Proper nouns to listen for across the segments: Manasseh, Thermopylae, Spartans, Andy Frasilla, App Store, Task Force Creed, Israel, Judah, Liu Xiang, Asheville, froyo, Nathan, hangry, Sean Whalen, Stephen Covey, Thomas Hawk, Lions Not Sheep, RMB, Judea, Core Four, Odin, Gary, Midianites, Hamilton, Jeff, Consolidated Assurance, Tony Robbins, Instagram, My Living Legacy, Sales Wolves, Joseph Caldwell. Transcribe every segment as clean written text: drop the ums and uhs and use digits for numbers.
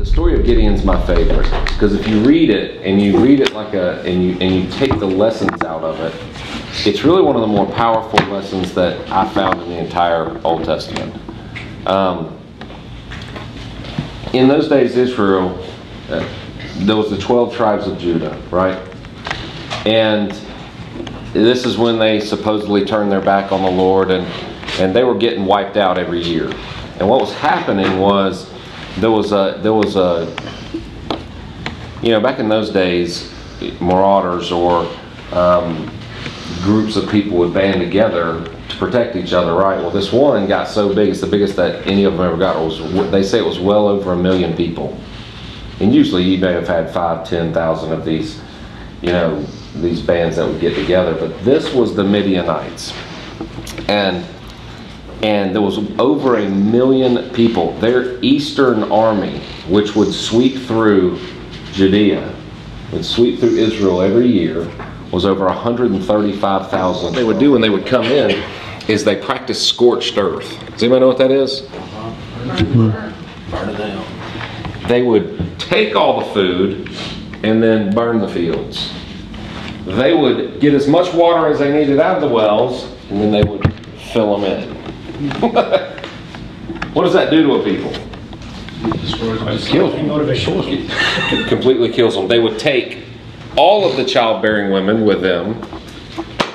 The story of Gideon's my favorite, because if you read it and you read it like a and you take the lessons out of it, it's really one of the more powerful lessons that I found in the entire Old Testament. In those days, Israel, there was the 12 tribes of Judah, right? And this is when they supposedly turned their back on the Lord, and they were getting wiped out every year. And what was happening was there was a back in those days, marauders or groups of people would band together to protect each other, right? Well, this one got so big, it's the biggest that any of them ever got. They say it was well over 1 million people. And usually you may have had 5,000 to 10,000 of these, these bands that would get together. But this was the Midianites. And there was over 1 million people. Their eastern army, which would sweep through Judea, would sweep through Israel every year, was over 135,000. What they would do when they would come in is they practiced scorched earth. Does anybody know what that is? Burn it down. They would take all the food and then burn the fields. They would get as much water as they needed out of the wells, and then they would fill them in. What does that do to a people? It kills them. Motivation. It completely kills them. They would take all of the childbearing women with them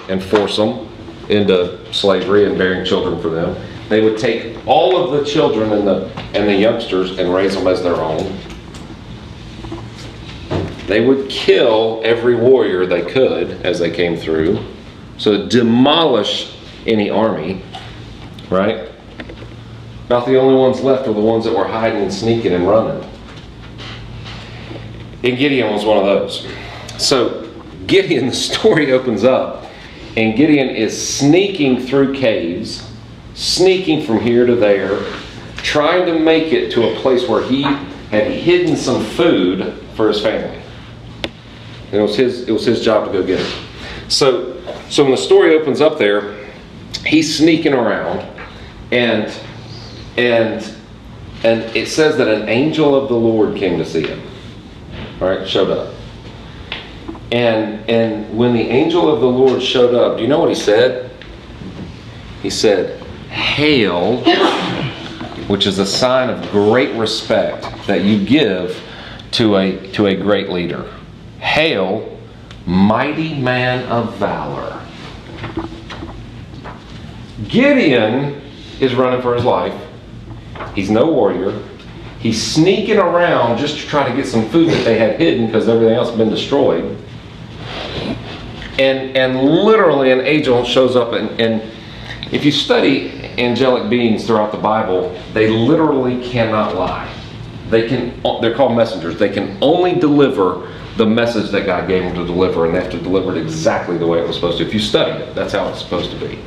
and force them into slavery and bearing children for them. They would take all of the children and the youngsters and raise them as their own. They would kill every warrior they could as they came through. So demolish any army, right? About the only ones left were the ones that were hiding and sneaking and running. And Gideon was one of those. So Gideon, the story opens up, and Gideon is sneaking through caves, sneaking from here to there, trying to make it to a place where he had hidden some food for his family. And it was his job to go get it. So when the story opens up there, he's sneaking around, and it says that an angel of the Lord came to see him. All right, showed up. And when the angel of the Lord showed up, do you know what he said? He said, "Hail," which is a sign of great respect that you give to a great leader. "Hail, mighty man of valor." Gideon is running for his life. He's no warrior. He's sneaking around just to try to get some food that they had hidden because everything else had been destroyed. And literally an angel shows up, and if you study angelic beings throughout the Bible, they literally cannot lie. They're called messengers. They can only deliver the message that God gave them to deliver, and they have to deliver it exactly the way it was supposed to. If you study it, that's how it's supposed to be.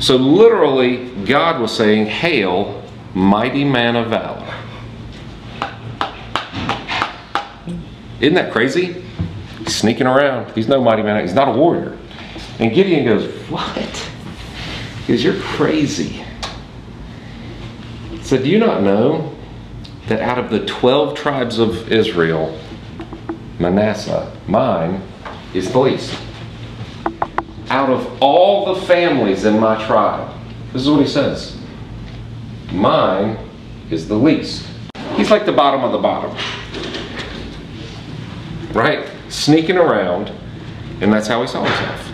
So literally, God was saying, "Hail, mighty man of valor." Isn't that crazy? He's sneaking around. He's no mighty man. He's not a warrior. And Gideon goes, "What? Because you're crazy." He said, "Do you not know that out of the 12 tribes of Israel, Manasseh, mine, is the least? Out of all the families in my tribe," this is what he says, "mine is the least." He's like the bottom of the bottom, right? Sneaking around, and that's how he saw himself.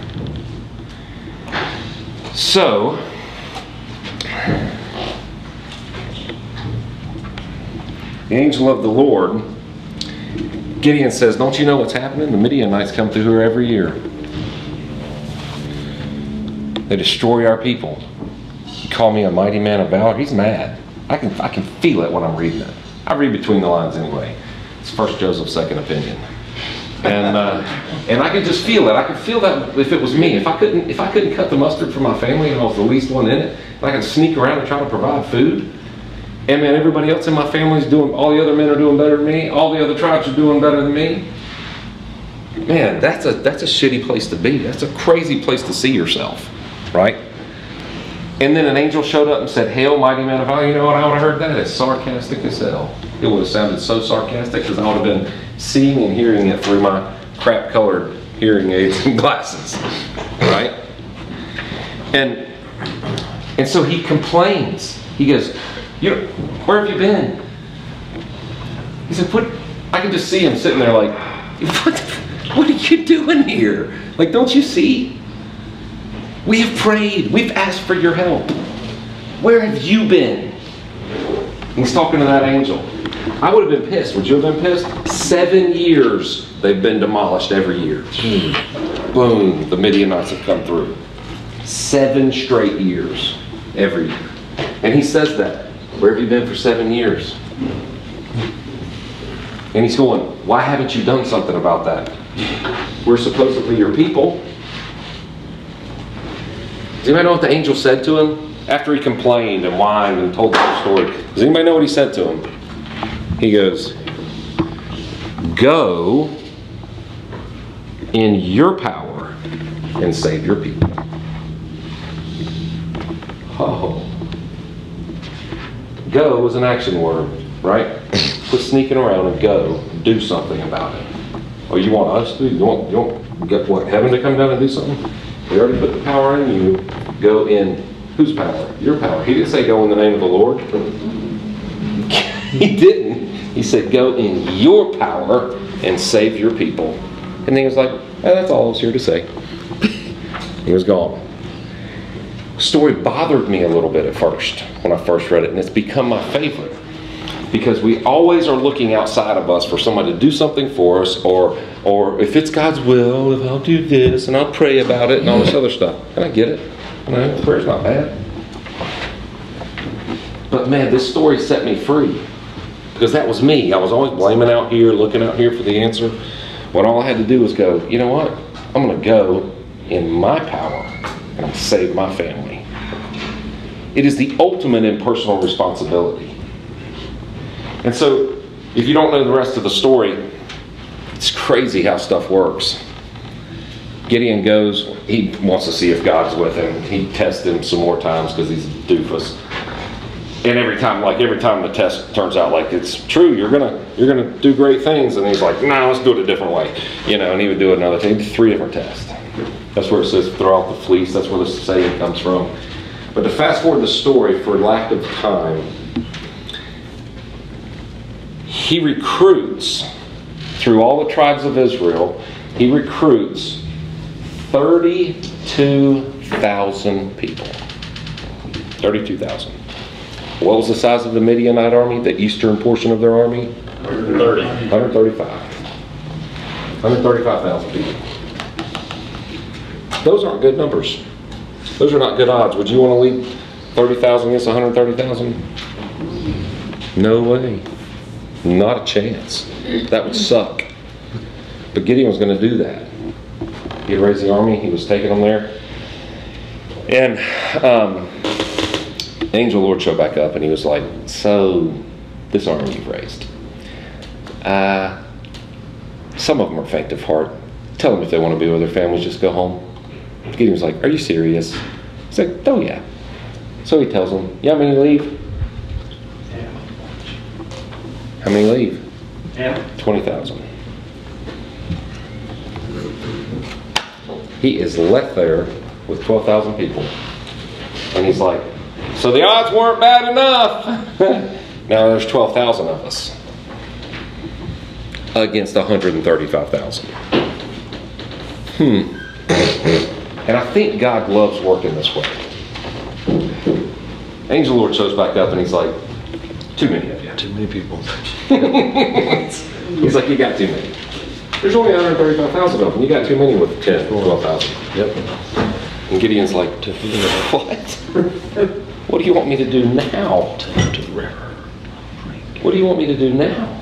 So, the angel of the Lord, Gideon says, "Don't you know what's happening? The Midianites come through here every year. They destroy our people. You call me a mighty man of valor?" He's mad. I can feel it when I'm reading it. I read between the lines anyway. It's First Joseph's second opinion. And I could just feel it. I could feel that if it was me, if I couldn't cut the mustard for my family and I was the least one in it, and I could sneak around and try to provide food, and man, everybody else in my family's doing, all the other men are doing better than me, all the other tribes are doing better than me. Man, that's a shitty place to be. That's a crazy place to see yourself, right? And then an angel showed up and said, "Hail, mighty man of valor." You know what? I would have heard that as sarcastic as hell. It would have sounded so sarcastic because I would have been seeing and hearing it through my crap-colored hearing aids and glasses, right? And so he complains. He goes, "Where have you been?" He said, I can just see him sitting there like, what are you doing here? Like, don't you see? We have prayed. We've asked for your help. Where have you been? And he's talking to that angel. I would have been pissed. Would you have been pissed? 7 years they've been demolished every year. Boom, the Midianites have come through. 7 straight years every year. And he says that. Where have you been for 7 years? And he's going, why haven't you done something about that? We're supposedly your people. Does anybody know what the angel said to him? After he complained and whined and told the whole story. Does anybody know what he said to him? He goes, "Go in your power and save your people." Oh. Go was an action word, right? Quit sneaking around and go. Do something about it. Oh, you want us to? You want get what, heaven to come down and do something? We already put the power in you. Go in whose power? Your power. He didn't say go in the name of the Lord. He didn't. He said go in your power and save your people. And he was like, that's all I was here to say. He was gone. The story bothered me a little bit at first when I first read it, and it's become my favorite because we always are looking outside of us for somebody to do something for us, or if it's God's will, if I'll do this and I'll pray about it and all this other stuff. And I get it. No, prayer's not bad. But man, this story set me free because that was me. I was always blaming out here, looking out here for the answer, when all I had to do was go, you know what? I'm going to go in my power and save my family. It is the ultimate in personal responsibility. And so, if you don't know the rest of the story, it's crazy how stuff works. Gideon goes, he wants to see if God's with him. He tests him some more times because he's a doofus. And every time the test turns out like it's true, you're gonna do great things. And he's like, no, let's do it a different way. You know, and he would do another thing, 3 different tests. That's where it says throw out the fleece, that's where the saying comes from. But to fast forward the story for lack of time, he recruits, through all the tribes of Israel, he recruits 32,000 people. 32,000. What was the size of the Midianite army, the eastern portion of their army? 135,000 people. Those aren't good numbers. Those are not good odds. Would you want to lead 30,000 against 130,000? No way. Not a chance. That would suck. But Gideon was going to do that. He had raised the army. He was taking them there. And the angel Lord showed back up, and he was like, so this army you've raised, some of them are faint of heart. Tell them if they want to be with their families, just go home. Gideon was like, are you serious? He's like, oh, yeah. So he tells them, yeah, I'm going to leave. How many leave? Yeah. 20,000. He is left there with 12,000 people. And he's like, so the odds weren't bad enough. Now there's 12,000 of us against 135,000. And I think God loves working this way. Angel Lord shows back up and he's like, too many of you. Too many people. He's like, you got too many. There's only 135,000 of them. You got too many with 10, 12,000. Yep. And Gideon's like, what? What do you want me to do now? What do you want me to do now?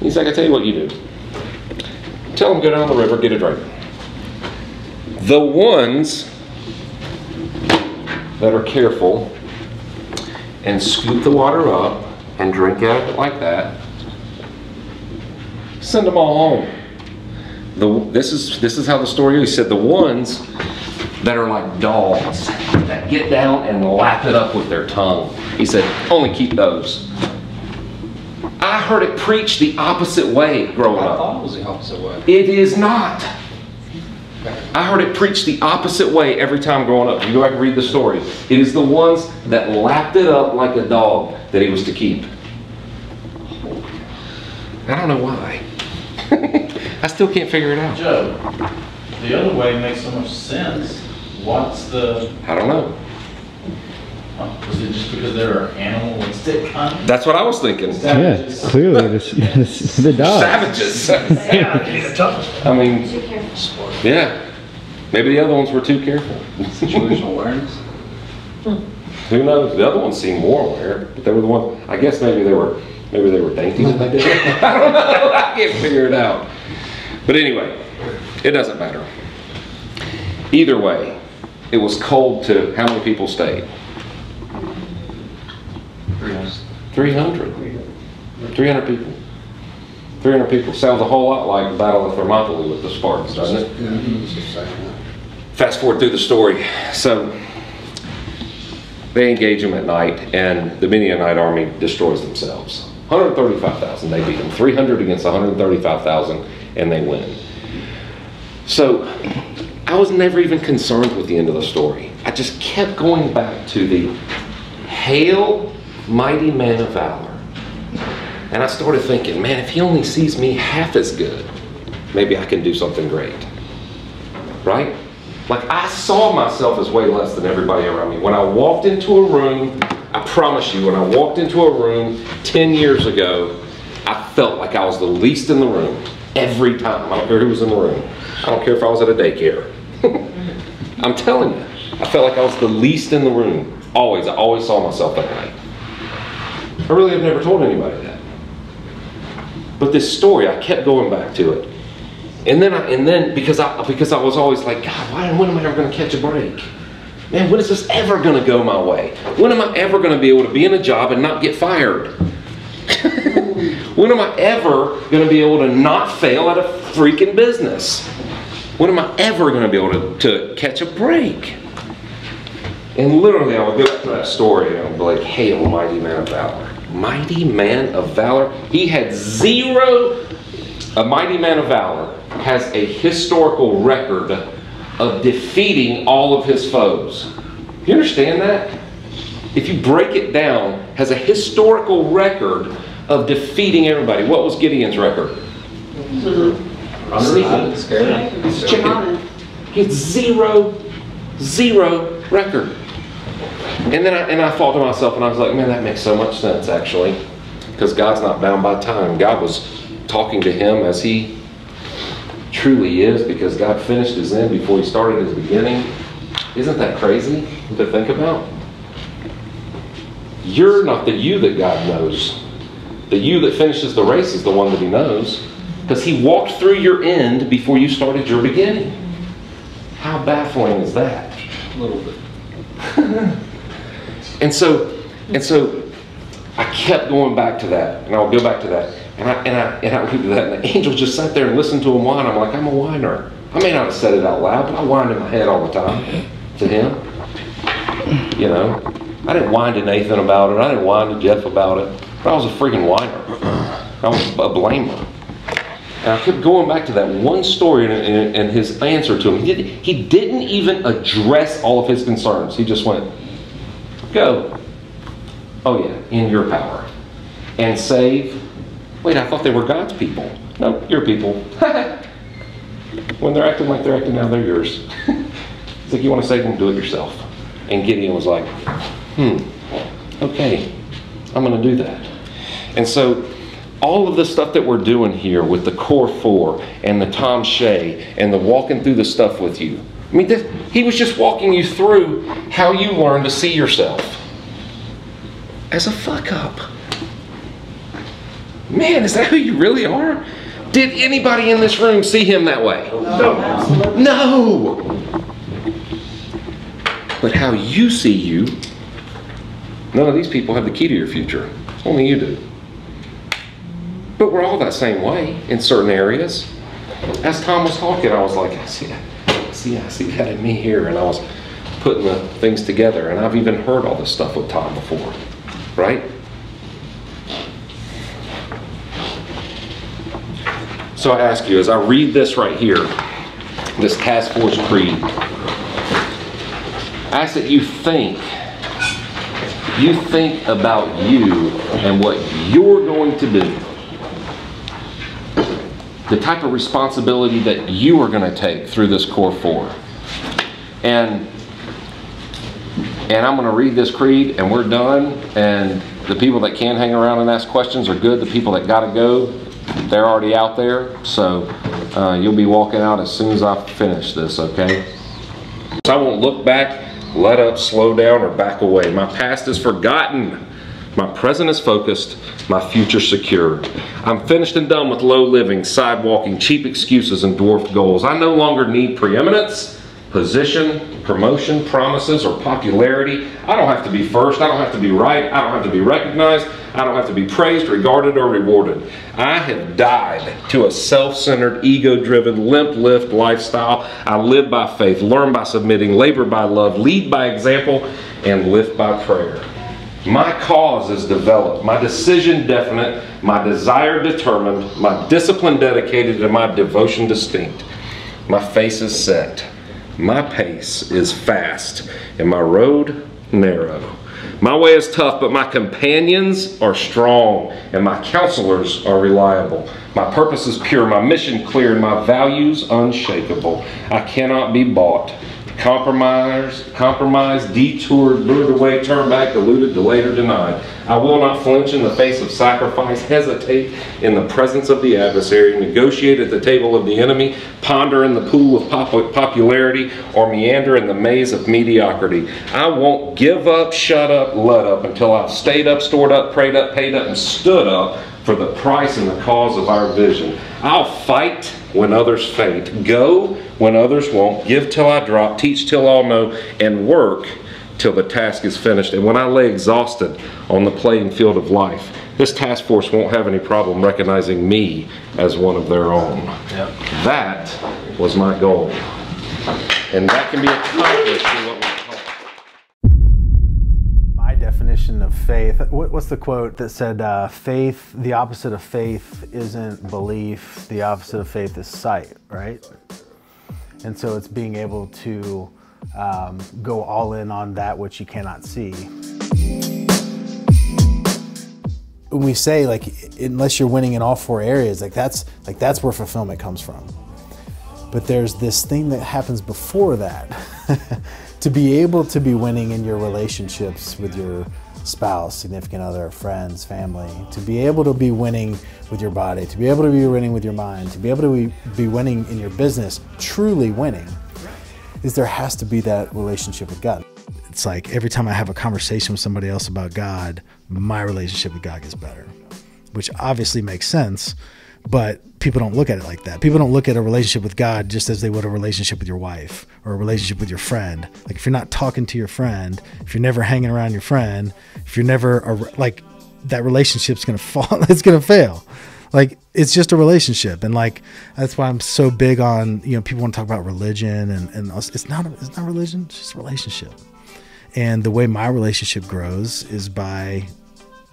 He's like, I tell you what you do. Tell them go down the river, get a drink. The ones that are careful and scoop the water up and drink out of it like that, send them all home. This is how the story is. He said the ones that are like dogs that get down and lap it up with their tongue. He said, only keep those. I heard it preached the opposite way growing up. I thought it was the opposite way. It is not. I heard it preached the opposite way every time growing up. You go back and read the story. It is the ones that lapped it up like a dog that he was to keep. I don't know why. I still can't figure it out. Joe, the other way makes so much sense. What's the... I don't know. Was it just because there are animals that come? That's what I was thinking. Savages. Yeah, clearly. The dogs. Savages. Savages. I mean, yeah. Maybe the other ones were too careful. Situational awareness? Who knows? The other ones seemed more aware, but they were the ones, I guess maybe they were dainty. I don't know. I can't figure it out. But anyway, it doesn't matter. Either way, it was cold to how many people stayed? 300 people. 300 people. Sounds a whole lot like the Battle of Thermopylae with the Spartans, doesn't it? Mm-hmm. Fast forward through the story. So they engage them at night, and the Midianite army destroys themselves. 135,000, they beat them. 300 against 135,000, and they win. So I was never even concerned with the end of the story. I just kept going back to the hail mighty man of valor. And I started thinking, man, if he only sees me half as good, maybe I can do something great. Right? Like, I saw myself as way less than everybody around me. When I walked into a room, I promise you, when I walked into a room 10 years ago, I felt like I was the least in the room every time. I don't care who was in the room. I don't care if I was at a daycare. I'm telling you, I felt like I was the least in the room. Always. I always saw myself that way. I really have never told anybody that. But this story, I kept going back to it. And then because I was always like, God, when am I ever going to catch a break? Man, when is this ever going to go my way? When am I ever going to be able to be in a job and not get fired? When am I ever going to be able to not fail at a freaking business? When am I ever going to be able to catch a break? And literally, I would go back to that story and I would be like, hail, mighty man of valor. Mighty man of valor. He had zero. A mighty man of valor has a historical record of defeating all of his foes. You understand that? If you break it down, has a historical record of defeating everybody. What was Gideon's record? He's chicken. He had zero record. And then I thought to myself, and I was like, man, that makes so much sense, actually. Because God's not bound by time. God was talking to him as he truly is, because God finished his end before he started his beginning. Isn't that crazy to think about? You're not the you that God knows. The you that finishes the race is the one that he knows. Because he walked through your end before you started your beginning. How baffling is that? A little bit. And so I kept going back to that, and I'll go back to that, and I repeated that, and the angel just sat there and listened to him whine. I'm like, I'm a whiner. I may not have said it out loud, but I whined in my head all the time to him. You know, I didn't whine to Nathan about it. I didn't whine to Jeff about it. But I was a freaking whiner. I was a blamer. And I kept going back to that one story and his answer to him. He didn't even address all of his concerns. He just went, go. Oh yeah, in your power. And save. Wait, I thought they were God's people. No, your people. When they're acting like they're acting now, they're yours. It's like, you want to save them, do it yourself. And Gideon was like, okay, I'm going to do that. And so all of the stuff that we're doing here with the Core Four and the Tom Shea and the walking through the stuff with you. I mean, he was just walking you through how you learn to see yourself as a fuck up. Man, is that who you really are? Did anybody in this room see him that way? No. No. But how you see you, none of these people have the key to your future. Only you do. But we're all that same way in certain areas. As Thomas Hawk, I was like, I see that. I see that in me here. And I was putting the things together, and I've even heard all this stuff with Tom before, right? So I ask you, as I read this right here, this Task Force Creed, I ask that you think about you and what you're going to do, the type of responsibility that you are going to take through this Core Four. And I'm going to read this creed, and we're done. And the people that can hang around and ask questions are good. The people that got to go, they're already out there, so you'll be walking out as soon as I finish this, okay? So I won't look back, let up, slow down, or back away. My past is forgotten. My present is focused. My future secure. I'm finished and done with low living, sidewalking, cheap excuses, and dwarfed goals. I no longer need preeminence, position, promotion, promises, or popularity. I don't have to be first. I don't have to be right. I don't have to be recognized. I don't have to be praised, regarded, or rewarded. I have died to a self-centered, ego-driven, limp-lift lifestyle. I live by faith, learn by submitting, labor by love, lead by example, and live by prayer. My cause is developed, my decision definite, my desire determined, my discipline dedicated, and my devotion distinct. My face is set, my pace is fast, and my road narrow. My way is tough, but my companions are strong, and my counselors are reliable. My purpose is pure, my mission clear, and my values unshakable. I cannot be bought, compromised, detoured, lured away, turned back, deluded, delayed, or denied. I will not flinch in the face of sacrifice, hesitate in the presence of the adversary, negotiate at the table of the enemy, ponder in the pool of popularity, or meander in the maze of mediocrity. I won't give up, shut up, let up until I've stayed up, stored up, prayed up, paid up, and stood up for the price and the cause of our vision. I'll fight when others faint, go when others won't, give till I drop, teach till all know, and work till the task is finished. And when I lay exhausted on the playing field of life, this task force won't have any problem recognizing me as one of their own. Yep. That was my goal. And that can be accomplished through what we definition of faith. What's the quote that said, faith, the opposite of faith isn't belief, the opposite of faith is sight, right? And so it's being able to go all in on that which you cannot see. When we say, like, unless you're winning in all four areas, like that's where fulfillment comes from. But there's this thing that happens before that. To be able to be winning in your relationships with your spouse, significant other, friends, family, to be able to be winning with your body, to be able to be winning with your mind, to be able to be winning in your business, truly winning, is there has to be that relationship with God. It's like every time I have a conversation with somebody else about God, my relationship with God gets better, which obviously makes sense, but people don't look at it like that. People don't look at a relationship with God just as they would a relationship with your wife or a relationship with your friend. Like, if you're not talking to your friend, if you're never hanging around your friend, if you're never, like, that relationship's going to fall, it's going to fail. Like, it's just a relationship. And like, that's why I'm so big on, you know, people want to talk about religion and it's not religion, it's just a relationship. And the way my relationship grows is by,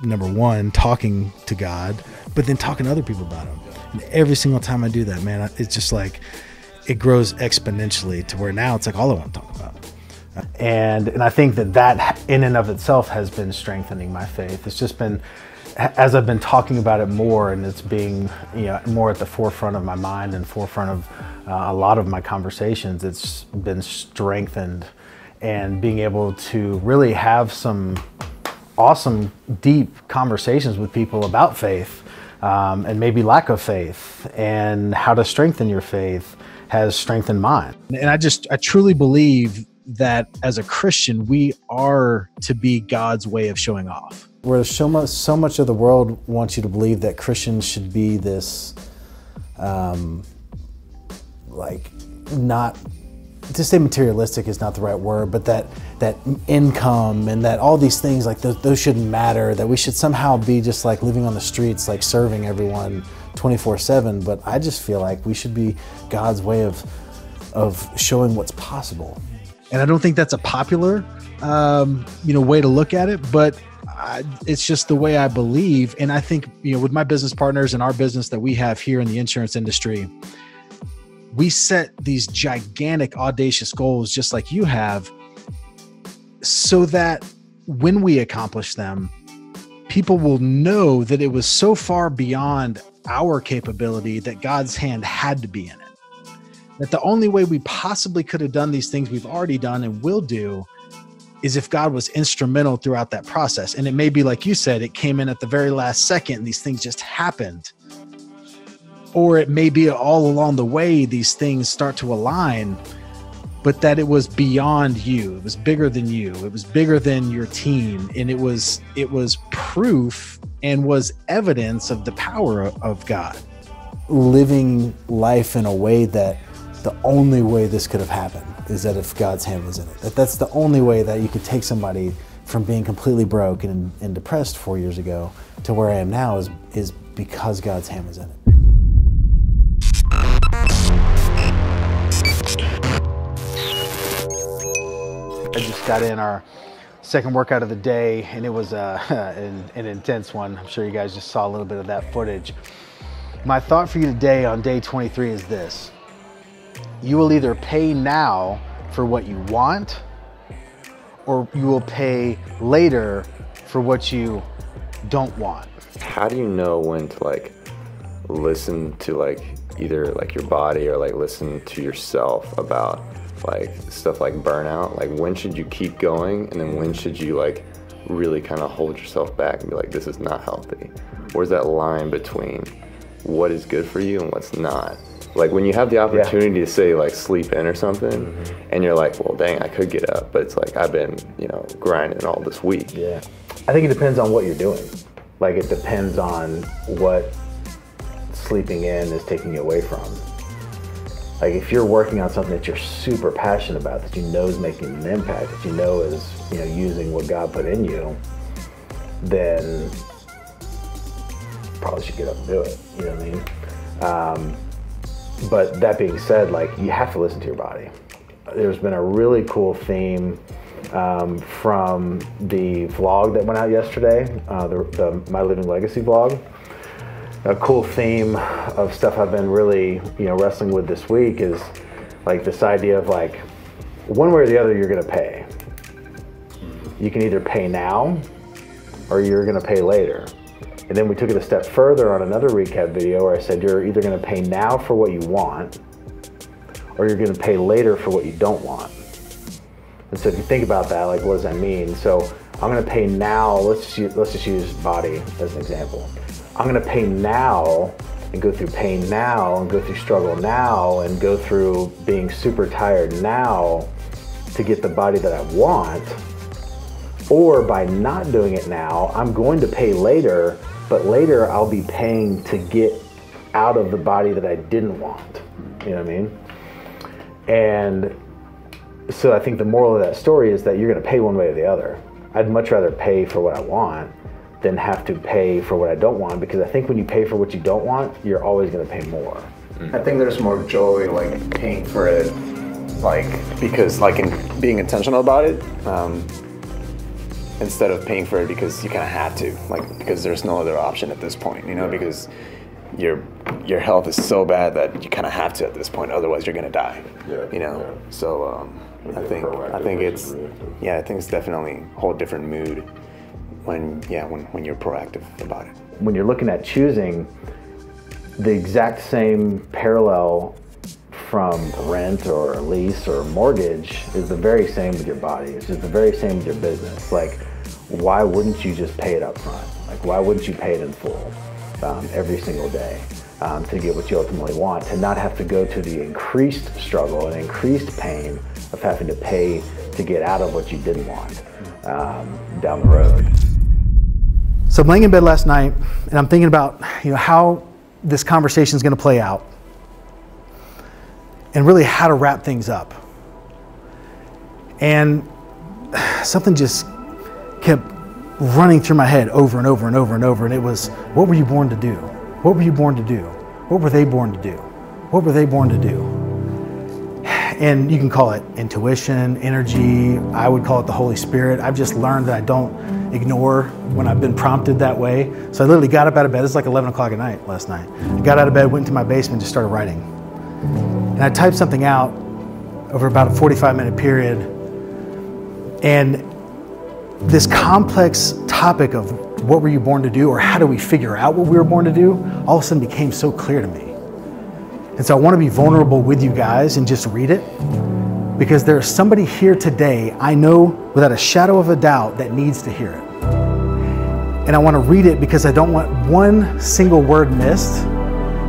number one, talking to God, but then talking to other people about him. And every single time I do that, man, it's just like, it grows exponentially to where now it's like all I want to talk about. And I think that in and of itself has been strengthening my faith. It's just been, as I've been talking about it more, and it's being, you know, more at the forefront of my mind and forefront of a lot of my conversations, it's been strengthened. And being able to really have some awesome, deep conversations with people about faith and maybe lack of faith and how to strengthen your faith has strengthened mine. And I truly believe that as a Christian, we are to be God's way of showing off. Where so much of the world wants you to believe that Christians should be this, like, not, to say materialistic is not the right word, but that income and that all these things, like those shouldn't matter, that we should somehow be just like living on the streets, like serving everyone 24/7. But I just feel like we should be God's way of of showing what's possible. And I don't think that's a popular, way to look at it, but it's just the way I believe. And I think, with my business partners and our business that we have here in the insurance industry, we set these gigantic, audacious goals, just like you have, so that when we accomplish them, people will know that it was so far beyond our capability that God's hand had to be in it. That the only way we possibly could have done these things we've already done and will do is if God was instrumental throughout that process. And it may be like you said, it came in at the very last second and these things just happened. Or it may be all along the way, these things start to align, but that it was beyond you. It was bigger than you. It was bigger than your team. And it was proof and was evidence of the power of God. Living life in a way that the only way this could have happened is that if God's hand was in it. That's the only way that you could take somebody from being completely broke and depressed 4 years ago to where I am now is because God's hand was in it. I just got in our second workout of the day, and it was an intense one. I'm sure you guys just saw a little bit of that footage. My thought for you today on day 23 is this. You will either pay now for what you want, or you will pay later for what you don't want. How do you know when to listen to either your body or listen to yourself about stuff like burnout? When should you keep going, and then when should you really kind of hold yourself back and be like, this is not healthy? Where's that line between what is good for you and what's not? When you have the opportunity to say sleep in or something, and you're like, well, dang, I could get up, but it's I've been grinding all this week. Yeah, I think it depends on what you're doing. It depends on what sleeping in is taking you away from. If you're working on something that you're super passionate about, that you know is making an impact, that you know is using what God put in you, then you probably should get up and do it. You know what I mean? But that being said, you have to listen to your body. There's been a really cool theme from the vlog that went out yesterday, the My Living Legacy vlog. A cool theme of stuff I've been really, wrestling with this week is this idea of one way or the other, you're gonna pay. You can either pay now or you're gonna pay later. And then we took it a step further on another recap video where I said, you're either gonna pay now for what you want or you're gonna pay later for what you don't want. And so if you think about that, what does that mean? So I'm gonna pay now, let's just use body as an example. I'm gonna pay now and go through pain now and go through struggle now and go through being super tired now to get the body that I want. Or by not doing it now, I'm going to pay later, but later I'll be paying to get out of the body that I didn't want. You know what I mean? And so I think the moral of that story is that you're gonna pay one way or the other. I'd much rather pay for what I want than have to pay for what I don't want, because I think when you pay for what you don't want, you're always gonna pay more. I think there's more joy paying for it, because in being intentional about it, instead of paying for it because you kinda have to, because there's no other option at this point, because your health is so bad that you kinda have to at this point, otherwise you're gonna die. Yeah, yeah. So I think it's reactive. Yeah, I think it's definitely a whole different mood when you're proactive about it. When you're looking at choosing, the exact same parallel from rent or lease or mortgage is the very same with your body. It's just the very same with your business. Why wouldn't you just pay it up front? Why wouldn't you pay it in full every single day to get what you ultimately want, to not have to go to the increased struggle and increased pain of having to pay to get out of what you didn't want down the road. So I'm laying in bed last night and I'm thinking about how this conversation is going to play out and really how to wrap things up. And something just kept running through my head over and over and over and over, and it was, what were you born to do? What were you born to do? What were they born to do? What were they born to do? And you can call it intuition, energy. I would call it the Holy Spirit. I've just learned that I don't ignore when I've been prompted that way. So I literally got up out of bed. It's like 11 o'clock at night last night. I got out of bed, went to my basement, just started writing. And I typed something out over about a 45-minute period. And this complex topic of what were you born to do, or how do we figure out what we were born to do, all of a sudden became so clear to me. And so I want to be vulnerable with you guys and just read it, because there is somebody here today, I know without a shadow of a doubt, that needs to hear it. And I want to read it because I don't want one single word missed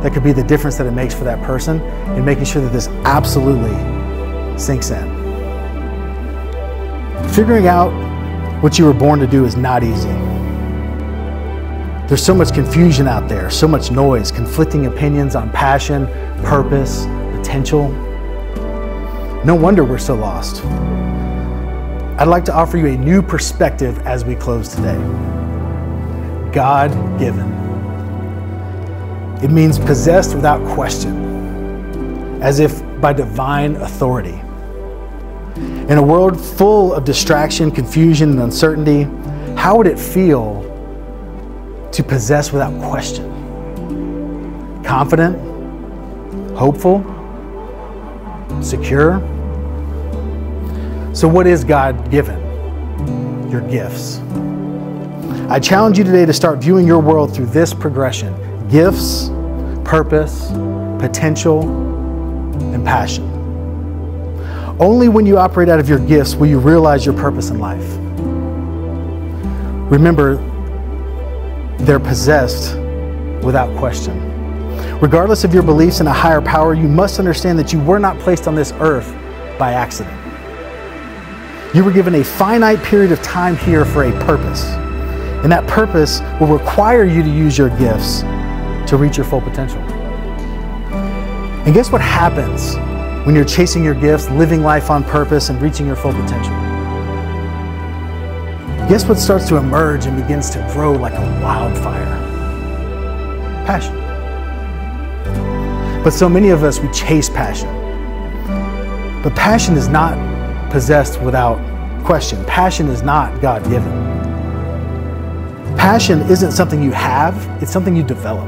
that could be the difference that it makes for that person, and making sure that this absolutely sinks in. Figuring out what you were born to do is not easy. There's so much confusion out there, so much noise, conflicting opinions on passion, purpose, potential. No wonder we're so lost. I'd like to offer you a new perspective as we close today. God-given. It means possessed without question, as if by divine authority. In a world full of distraction, confusion, and uncertainty, how would it feel to possess without question? Confident, hopeful, secure. So what is God given? Your gifts. I challenge you today to start viewing your world through this progression: gifts, purpose, potential, and passion. Only when you operate out of your gifts will you realize your purpose in life. Remember, they're possessed without question. Regardless of your beliefs in a higher power, you must understand that you were not placed on this earth by accident. You were given a finite period of time here for a purpose, and that purpose will require you to use your gifts to reach your full potential. And guess what happens when you're chasing your gifts, living life on purpose, and reaching your full potential? Guess what starts to emerge and begins to grow like a wildfire? Passion. But so many of us, we chase passion. But passion is not possessed without question. Passion is not God-given. Passion isn't something you have, it's something you develop.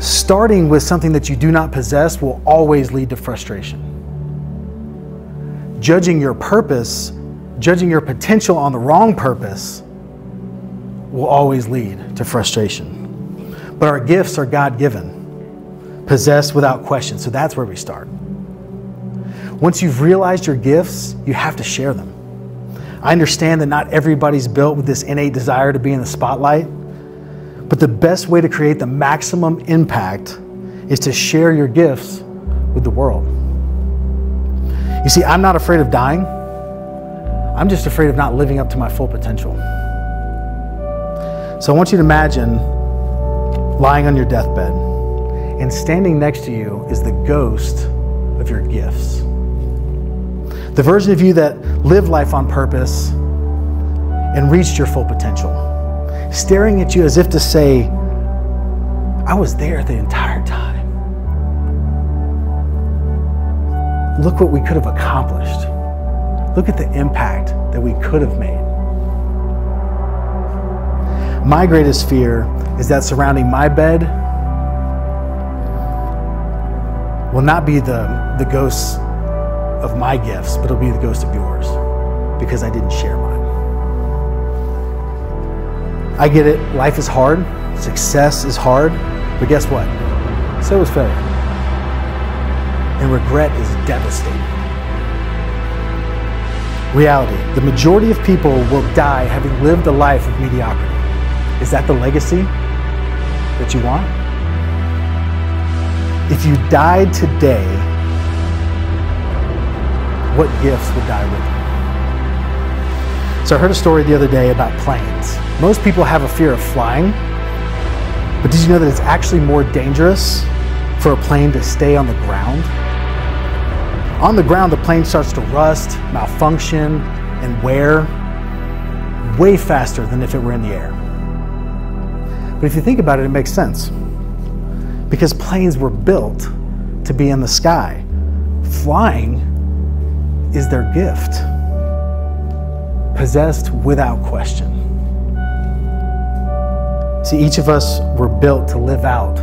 Starting with something that you do not possess will always lead to frustration. Judging your purpose, judging your potential on the wrong purpose will always lead to frustration. But our gifts are God-given, possessed without question. So that's where we start. Once you've realized your gifts, you have to share them. I understand that not everybody's built with this innate desire to be in the spotlight, but the best way to create the maximum impact is to share your gifts with the world. You see, I'm not afraid of dying. I'm just afraid of not living up to my full potential. So I want you to imagine lying on your deathbed, and standing next to you is the ghost of your gifts. The version of you that lived life on purpose and reached your full potential, staring at you as if to say, I was there the entire time. Look what we could have accomplished. Look at the impact that we could have made. My greatest fear is that surrounding my bed will not be the ghosts of my gifts, but it'll be the ghost of yours, because I didn't share mine. I get it, life is hard, success is hard, but guess what? So is failure. And regret is devastating. Reality, the majority of people will die having lived a life of mediocrity. Is that the legacy that you want? If you died today, what gifts would die with you? So I heard a story the other day about planes. Most people have a fear of flying, but did you know that it's actually more dangerous for a plane to stay on the ground? On the ground, the plane starts to rust, malfunction, and wear way faster than if it were in the air. But if you think about it, it makes sense, because planes were built to be in the sky. Flying is their gift, possessed without question. See, each of us were built to live out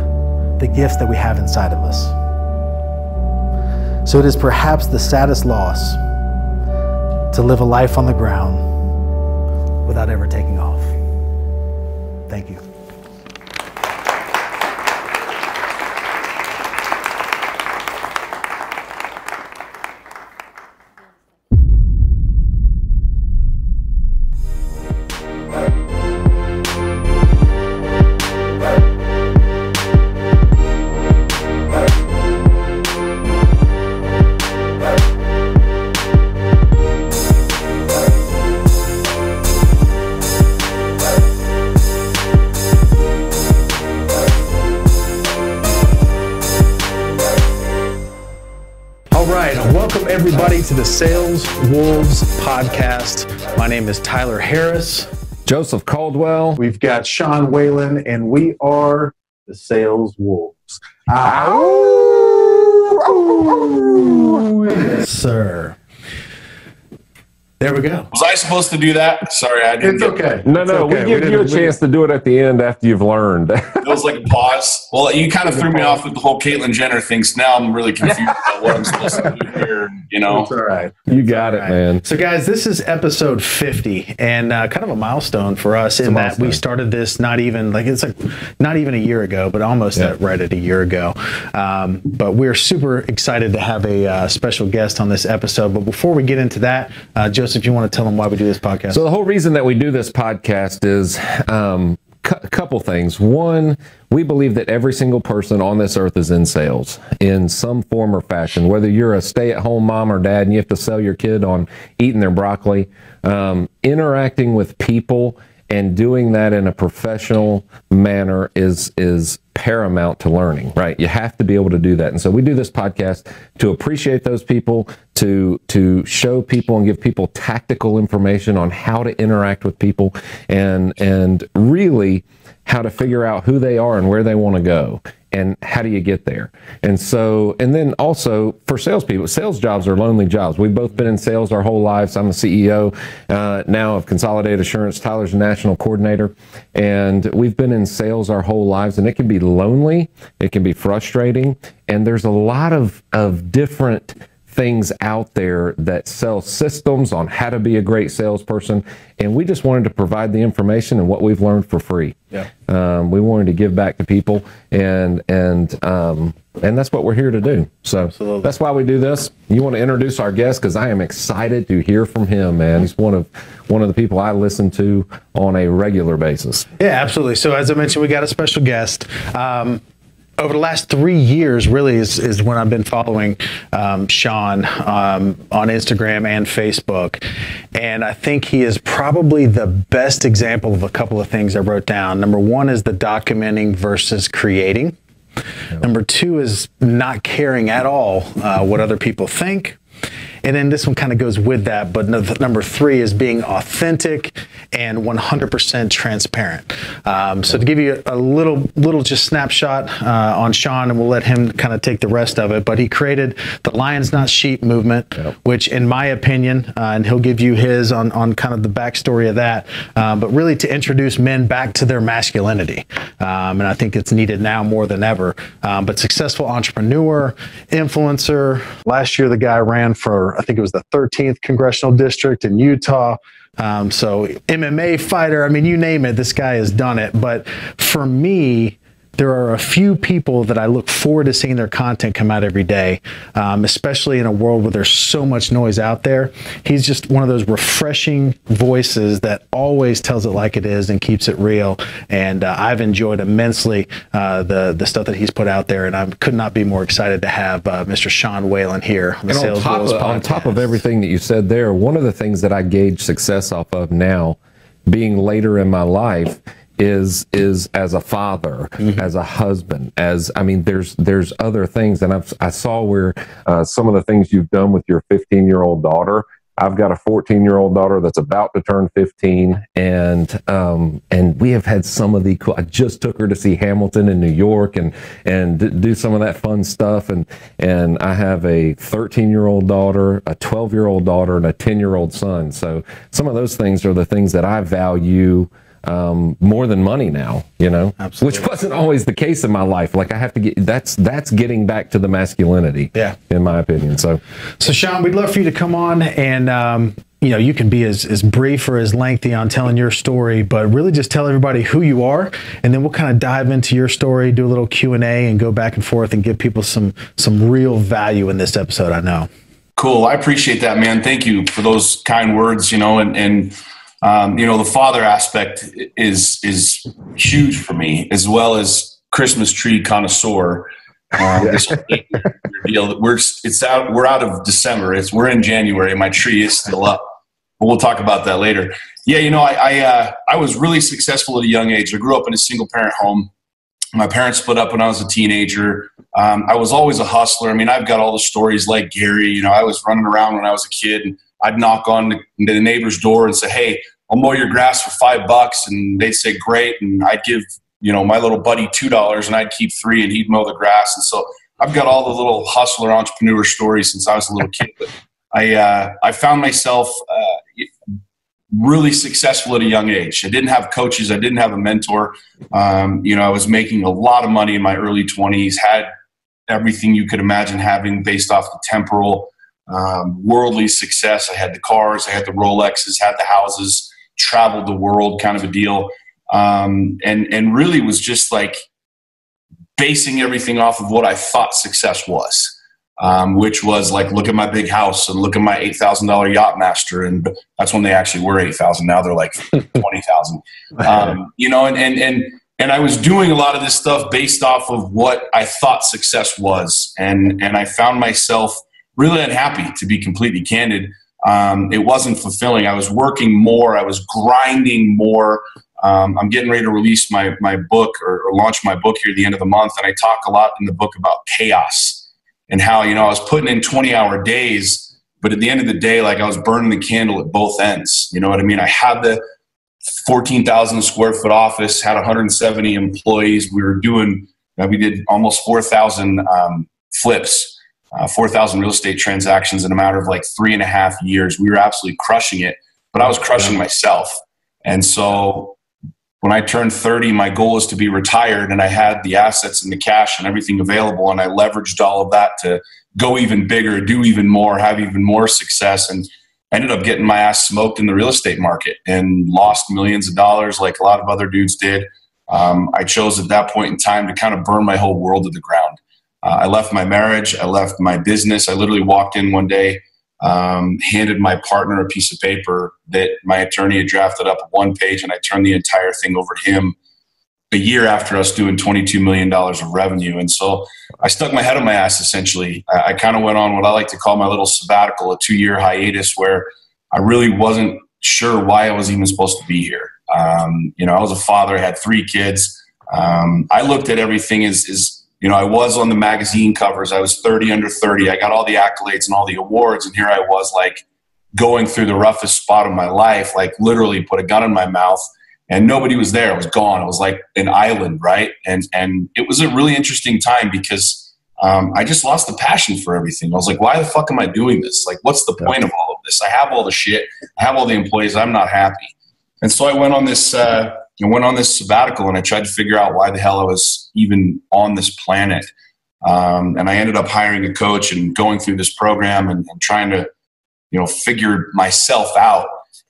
the gifts that we have inside of us. So it is perhaps the saddest loss to live a life on the ground without ever taking off. Thank you. To the Sales Wolves podcast. My name is Tyler Harris. Joseph Caldwell. We've got Sean Whalen, and we are the Sales Wolves. Ow! Yes, sir. There we go. Was I supposed to do that? Sorry, I didn't. It's okay. That. No, okay. We give you a chance to do it at the end after you've learned. It was like a pause. Well, you kind of threw me off with the whole Caitlyn Jenner thing, so now I'm really confused about what I'm supposed to do here. You know, it's all right. You got it, man. So, guys, this is episode 50, and kind of a milestone for us in that we started this not even a year ago, but almost right at a year ago. But we're super excited to have a special guest on this episode. But before we get into that, Joseph, you want to tell them why we do this podcast? So the whole reason that we do this podcast is a couple things. One, we believe that every single person on this earth is in sales in some form or fashion, whether you're a stay-at-home mom or dad and you have to sell your kid on eating their broccoli, interacting with people and doing that in a professional manner is paramount to learning, right? You have to be able to do that. And so we do this podcast to appreciate those people, to show people and give people tactical information on how to interact with people and really how to figure out who they are and where they want to go. And how do you get there? And so, and then also for salespeople, sales jobs are lonely jobs. We've both been in sales our whole lives. I'm the CEO now of Consolidated Assurance. Tyler's the national coordinator. And we've been in sales our whole lives, and it can be lonely. It can be frustrating. And there's a lot of different things out there that sell systems on how to be a great salesperson. And we just wanted to provide the information and what we've learned for free. Yeah. We wanted to give back to people, and that's what we're here to do. So absolutely. That's why we do this. You want to introduce our guest, because I am excited to hear from him, man. He's one of the people I listen to on a regular basis. Yeah, absolutely. So as I mentioned, we got a special guest. Over the last 3 years, really, is when I've been following Sean on Instagram and Facebook. And I think he is probably the best example of a couple of things I wrote down. Number one is the documenting versus creating. Number two is not caring at all what other people think. And then this one kind of goes with that, but number three is being authentic and 100% transparent. So to give you a little just snapshot on Sean, and we'll let him kind of take the rest of it, but he created the Lions Not Sheep movement, which in my opinion, and he'll give you his on kind of the backstory of that, but really to introduce men back to their masculinity. And I think it's needed now more than ever, but successful entrepreneur, influencer. Last year, the guy ran for I think it was the 13th congressional district in Utah. So MMA fighter, I mean, you name it, this guy has done it. But for me, there are a few people that I look forward to seeing their content come out every day, especially in a world where there's so much noise out there. He's just one of those refreshing voices that always tells it like it is and keeps it real. And I've enjoyed immensely the stuff that he's put out there, and I could not be more excited to have Mr. Sean Whalen here on the Sales Wolves podcast. On top of everything that you said there, one of the things that I gauge success off of now, being later in my life, is as a father, as a husband, as I mean, there's other things, and I saw where some of the things you've done with your 15-year-old daughter I've got a 14-year-old daughter that's about to turn 15, and we have had some of the cool. I just took her to see Hamilton in New York and do some of that fun stuff. And I have a 13-year-old daughter, a 12-year-old daughter, and a 10-year-old son. So some of those things are the things that I value more than money now, you know. Absolutely. Which wasn't always the case in my life. Like I have to get that's getting back to the masculinity, yeah, in my opinion. So Sean, we'd love for you to come on and you know, you can be as brief or as lengthy on telling your story, but really just tell everybody who you are, and then we'll kind of dive into your story, do a little Q&A, and go back and forth and give people some real value in this episode. I know. Cool. I appreciate that, man. Thank you for those kind words, you know, and you know, the father aspect is huge for me, as well as Christmas tree connoisseur. We're out of December. We're in January. My tree is still up, but we'll talk about that later. Yeah, you know, I was really successful at a young age. I grew up in a single parent home. My parents split up when I was a teenager. I was always a hustler. I mean, I've got all the stories like Gary. You know, I was running around when I was a kid, and I'd knock on the neighbor's door and say, "Hey, I'll mow your grass for $5. And they'd say, "Great." And I'd give, you know, my little buddy $2 and I'd keep $3 and he'd mow the grass. And so I've got all the little hustler entrepreneur stories since I was a little kid. But I found myself really successful at a young age. I didn't have coaches. I didn't have a mentor. You know, I was making a lot of money in my early 20s, had everything you could imagine having based off the temporal, worldly success. I had the cars, I had the Rolexes, had the houses, traveled the world kind of a deal. And really was just like basing everything off of what I thought success was, which was like, look at my big house and look at my $8,000 Yacht Master. And that's when they actually were 8,000. Now they're like 20,000, you know, and I was doing a lot of this stuff based off of what I thought success was. And I found myself really unhappy, to be completely candid. It wasn't fulfilling. I was working more. I was grinding more. I'm getting ready to release my book or launch my book here at the end of the month. And I talk a lot in the book about chaos and how, you know, I was putting in 20-hour days, but at the end of the day, like I was burning the candle at both ends. You know what I mean? I had the 14,000 square foot office, had 170 employees. We did almost 4,000 flips. 4,000 real estate transactions in a matter of like 3.5 years. We were absolutely crushing it, but I was crushing myself. And so when I turned 30, my goal was to be retired, and I had the assets and the cash and everything available. And I leveraged all of that to go even bigger, do even more, have even more success. And I ended up getting my ass smoked in the real estate market and lost millions of dollars like a lot of other dudes did. I chose at that point in time to kind of burn my whole world to the ground. I left my marriage. I left my business. I literally walked in one day, handed my partner a piece of paper that my attorney had drafted up 1 page, and I turned the entire thing over to him a year after us doing $22 million of revenue. And so I stuck my head on my ass, essentially. I kind of went on what I like to call my little sabbatical, a 2-year hiatus where I really wasn't sure why I was even supposed to be here. You know, I was a father. I had 3 kids. I looked at everything as you know, I was on the magazine covers. I was 30 under 30. I got all the accolades and all the awards. And here I was like going through the roughest spot of my life, like literally put a gun in my mouth and nobody was there. I was gone. I was like an island, right? And it was a really interesting time because I just lost the passion for everything. I was like, why the fuck am I doing this? Like, what's the point of all of this? I have all the shit. I have all the employees. I'm not happy. And so I went on this... I went on this sabbatical and I tried to figure out why the hell I was even on this planet. And I ended up hiring a coach and going through this program and trying to, you know, figure myself out.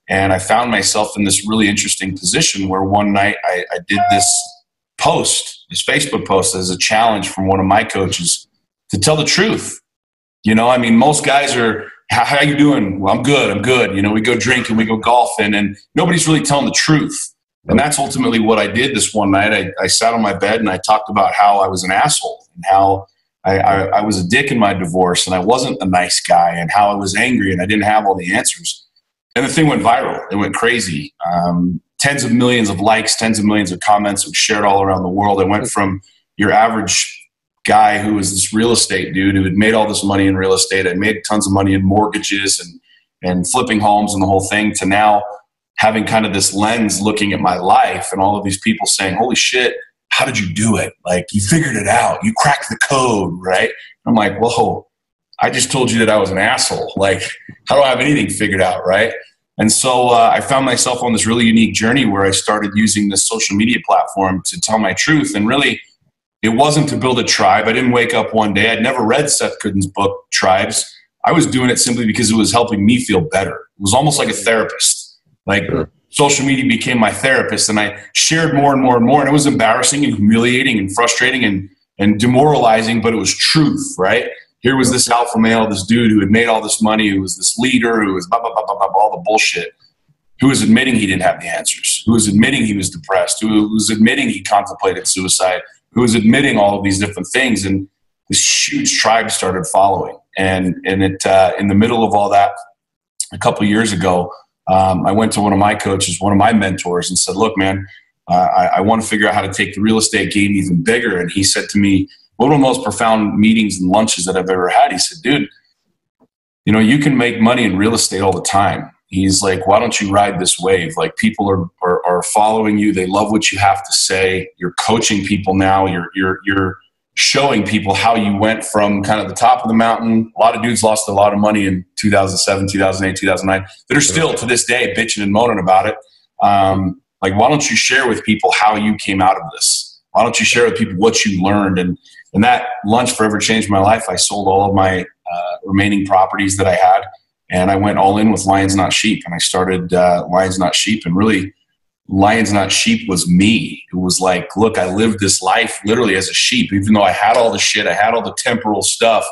And I found myself in this really interesting position where one night I did this Facebook post as a challenge from one of my coaches to tell the truth. You know, I mean, most guys are, how you doing? Well, I'm good. I'm good. You know, we go drink and we go golfing and nobody's really telling the truth. And that's ultimately what I did this one night. I sat on my bed and I talked about how I was an asshole and how I was a dick in my divorce and I wasn't a nice guy and how I was angry and I didn't have all the answers. And the thing went viral. It went crazy. Tens of millions of likes, tens of millions of comments. It was shared all around the world. I went from your average guy who was this real estate dude who had made all this money in real estate. I made tons of money in mortgages and and flipping homes and the whole thing, to now having kind of this lens looking at my life and all of these people saying, holy shit, how did you do it? Like, you figured it out. You cracked the code, right? I'm like, whoa, I just told you that I was an asshole. Like, how do I have anything figured out, right? And so I found myself on this really unique journey where I started using this social media platform to tell my truth. And really, it wasn't to build a tribe. I didn't wake up one day. I'd never read Seth Godin's book, Tribes. I was doing it simply because it was helping me feel better. It was almost like a therapist. Like, sure. Social media became my therapist, and I shared more and more and more. And it was embarrassing and humiliating and frustrating and demoralizing, but it was truth, right? Here was this alpha male, this dude who had made all this money, who was this leader, who was blah, blah, blah, blah, blah, all the bullshit, who was admitting he didn't have the answers, who was admitting he was depressed, who was admitting he contemplated suicide, who was admitting all of these different things. And this huge tribe started following. And it in the middle of all that, a couple of years ago, I went to one of my coaches, one of my mentors, and said, look, man, I want to figure out how to take the real estate game even bigger. And he said to me, one of the most profound meetings and lunches that I've ever had. He said, dude, you know, you can make money in real estate all the time. He's like, why don't you ride this wave? Like, people are following you. They love what you have to say. You're coaching people now. You're showing people how you went from kind of the top of the mountain. A lot of dudes lost a lot of money in 2007, 2008, 2009 that are still to this day bitching and moaning about it. Like, why don't you share with people how you came out of this? Why don't you share with people what you learned? And that lunch forever changed my life. I sold all of my remaining properties that I had, and I went all in with Lions Not Sheep. And I started Lions Not Sheep, and really, Lions Not Sheep was me. It was like, look, I lived this life literally as a sheep. Even though I had all the shit, I had all the temporal stuff,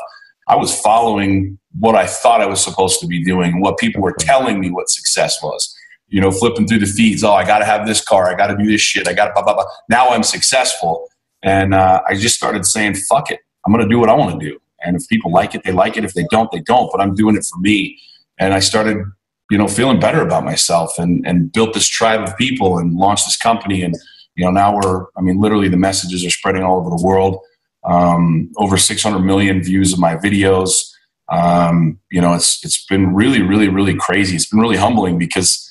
I was following what I thought I was supposed to be doing, what people were telling me what success was. You know, flipping through the feeds, oh, I got to have this car, I got to do this shit, I got to blah, blah, blah. Now I'm successful. And I just started saying, fuck it. I'm going to do what I want to do. And if people like it, they like it. If they don't, they don't. But I'm doing it for me. And I started, you know, feeling better about myself, and built this tribe of people and launched this company. And, you know, now we're, I mean, literally the messages are spreading all over the world. Over 600 million views of my videos. You know, it's been really, really, really crazy. It's been really humbling because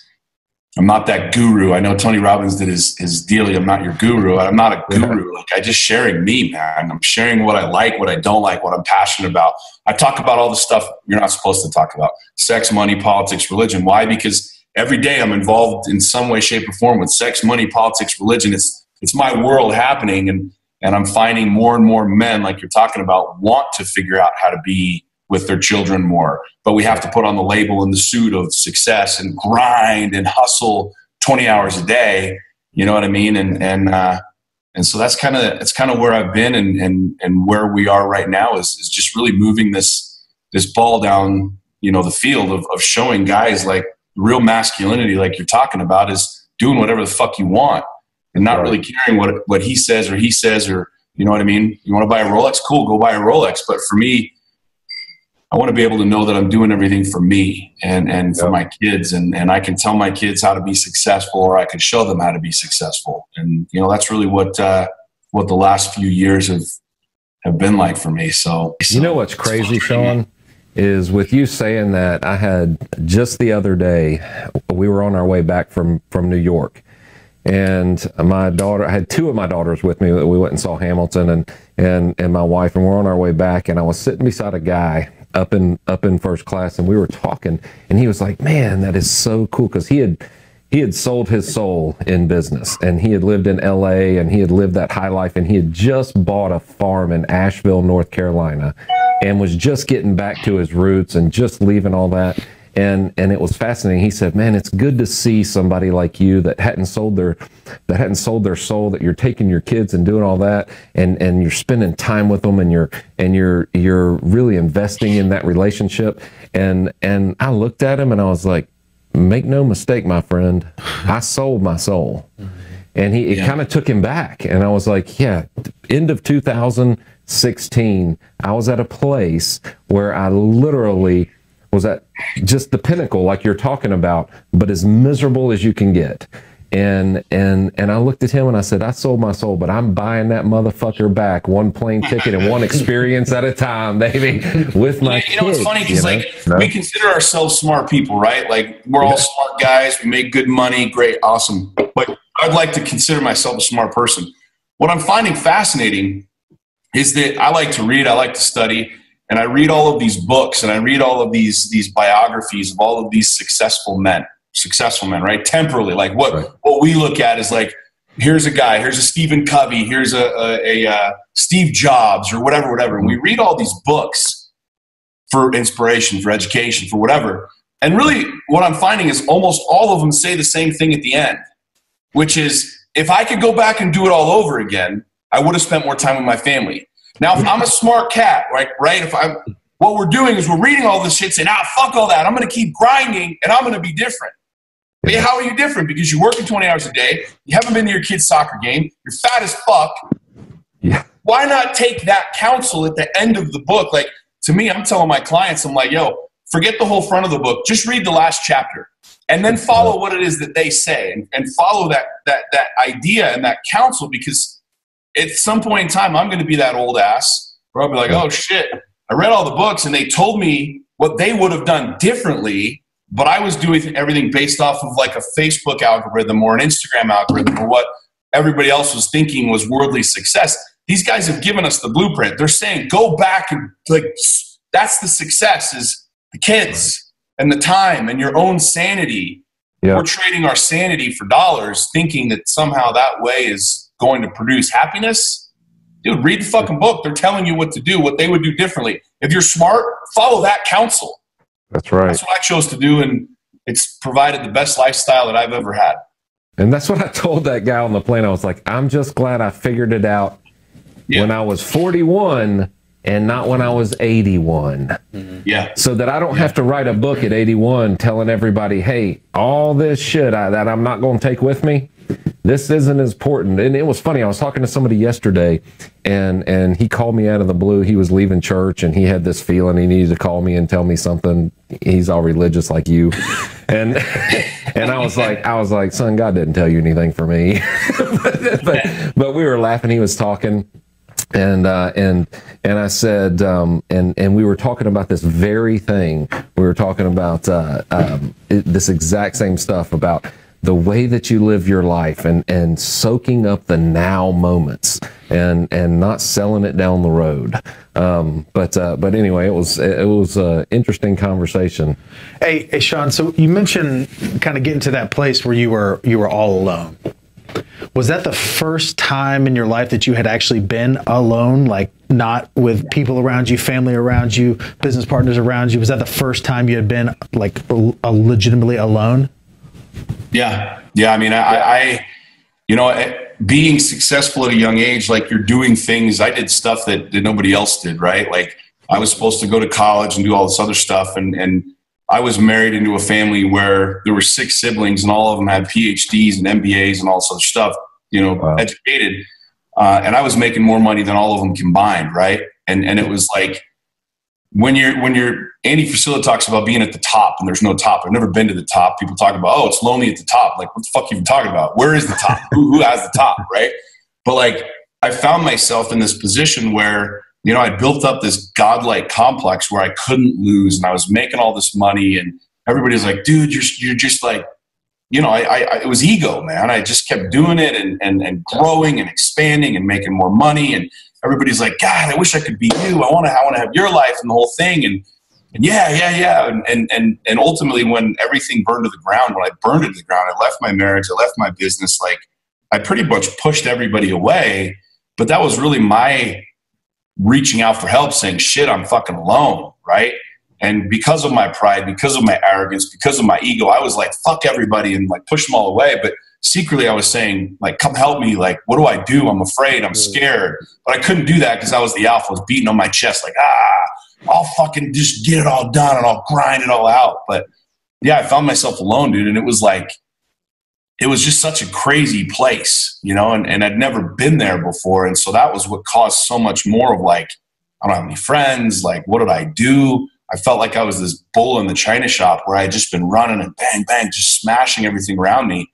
I'm not that guru. I know Tony Robbins did his dealie. I'm not your guru. I'm not a guru. Like, I just sharing me, man. I'm sharing what I like, what I don't like, what I'm passionate about. I talk about all the stuff you're not supposed to talk about: sex, money, politics, religion. Why? Because every day I'm involved in some way, shape, or form with sex, money, politics, religion. It's my world happening, and I'm finding more and more men, like you're talking about, want to figure out how to be with their children more, but we have to put on the label and the suit of success and grind and hustle 20 hours a day. You know what I mean? And so that's kind of where I've been, and where we are right now is just really moving this ball down, you know, the field of showing guys like real masculinity, like you're talking about, is doing whatever the fuck you want and not really caring what he says or you know what I mean? You want to buy a Rolex? Cool. Go buy a Rolex. But for me, I want to be able to know that I'm doing everything for me and for my kids, and I can tell my kids how to be successful, or I can show them how to be successful. And, you know, that's really what the last few years have been like for me. So you know what's crazy, Sean, is with you saying that, I had just the other day, we were on our way back from New York, and my daughter, I had two of my daughters with me. We went and saw Hamilton and my wife, and we're on our way back, and I was sitting beside a guy up in first class, and we were talking, and he was like, man, that is so cool, because he had sold his soul in business, and he had lived in LA, and he had lived that high life, and he had just bought a farm in Asheville, North Carolina, and was just getting back to his roots and just leaving all that, and it was fascinating. He said, man, it's good to see somebody like you that hadn't sold their soul, that you're taking your kids and doing all that, and you're spending time with them, and you're really investing in that relationship. And I looked at him and I was like, make no mistake, my friend, I sold my soul. And it kind of took him back, and I was like, yeah, end of 2016, I was at a place where I literally was at just the pinnacle, like you're talking about, but as miserable as you can get. And I looked at him and I said, I sold my soul, but I'm buying that motherfucker back one plane ticket and one experience at a time, baby, with my kids. You know, it's funny because, like, we consider ourselves smart people, right? Like, we're all smart guys. We make good money. Great. Awesome. But I'd like to consider myself a smart person. What I'm finding fascinating is that I like to read. I like to study. And I read all of these books and I read all of these biographies of all of these successful men. Right? Temporally, like what we look at is like, here's a guy, here's a Stephen Covey, here's a Steve Jobs or whatever. And we read all these books for inspiration, for education, for whatever. And really what I'm finding is almost all of them say the same thing at the end, which is, if I could go back and do it all over again, I would have spent more time with my family. Now, if I'm a smart cat, right? If I'm, what we're doing is we're reading all this shit saying, fuck all that. I'm going to keep grinding and I'm going to be different. But how are you different? Because you're working 20 hours a day. You haven't been to your kid's soccer game. You're fat as fuck. Yeah. Why not take that counsel at the end of the book? Like, to me, I'm telling my clients, I'm like, yo, forget the whole front of the book. Just read the last chapter and then follow what it is that they say and follow that idea and that counsel, because at some point in time, I'm going to be that old ass where I'll be like, oh, shit, I read all the books and they told me what they would have done differently. But I was doing everything based off of like a Facebook algorithm or an Instagram algorithm or what everybody else was thinking was worldly success. These guys have given us the blueprint. They're saying, go back and like, that's the success, is the kids and the time and your own sanity. Yeah. We're trading our sanity for dollars thinking that somehow that way is going to produce happiness. Dude, read the fucking book. They're telling you what to do, what they would do differently. If you're smart, follow that counsel. That's right. That's what I chose to do, and it's provided the best lifestyle that I've ever had. And that's what I told that guy on the plane. I was like, I'm just glad I figured it out when I was 41 and not when I was 81. Yeah. So that I don't have to write a book at 81 telling everybody, hey, all this shit that I'm not going to take with me, this isn't as important. And it was funny. I was talking to somebody yesterday, and he called me out of the blue. He was leaving church, and he had this feeling he needed to call me and tell me something. He's all religious like you, and I was like, son, God didn't tell you anything for me. but we were laughing. He was talking, and I said, and we were talking about this very thing. We were talking about this exact same stuff about the way that you live your life and soaking up the now moments and not selling it down the road. But anyway, it was an interesting conversation. Hey, Sean, so you mentioned kind of getting to that place where you were all alone. Was that the first time in your life that you had actually been alone, like not with people around you, family around you, business partners around you? Was that the first time you had been like legitimately alone? Yeah. I mean, I you know, being successful at a young age, like you're doing things, I did stuff that nobody else did, right? Like I was supposed to go to college and do all this other stuff. And I was married into a family where there were 6 siblings and all of them had PhDs and MBAs and all such stuff, you know, educated. And I was making more money than all of them combined. Right. And it was like, when you're Andy Frasilla talks about being at the top, and there's no top. I've never been to the top. People talk about, oh, it's lonely at the top. Like, what the fuck are you talking about? Where is the top? Who has the top, right? But like, I found myself in this position where, you know, I built up this godlike complex where I couldn't lose, and I was making all this money, and everybody's like, dude, you're just like, you know, it was ego, man. I just kept doing it and growing and expanding and making more money, and everybody's like, God, I wish I could be you. I want to have your life and the whole thing. And yeah. And ultimately when everything burned to the ground, when I burned it to the ground, I left my marriage, I left my business. Like I pretty much pushed everybody away, but that was really my reaching out for help saying, shit, I'm fucking alone. Right. And because of my pride, because of my arrogance, because of my ego, I was like, fuck everybody and like push them all away. But secretly, I was saying, like, come help me. Like, what do I do? I'm afraid. I'm scared. But I couldn't do that because I was the alpha. I was beating on my chest like, I'll fucking just get it all done and I'll grind it all out. But, yeah, I found myself alone, dude. And it was like, it was just such a crazy place, you know, and I'd never been there before. And so that was what caused so much more of like, I don't have any friends. Like, what did I do? I felt like I was this bull in the china shop where I had just been running and bang, bang, just smashing everything around me.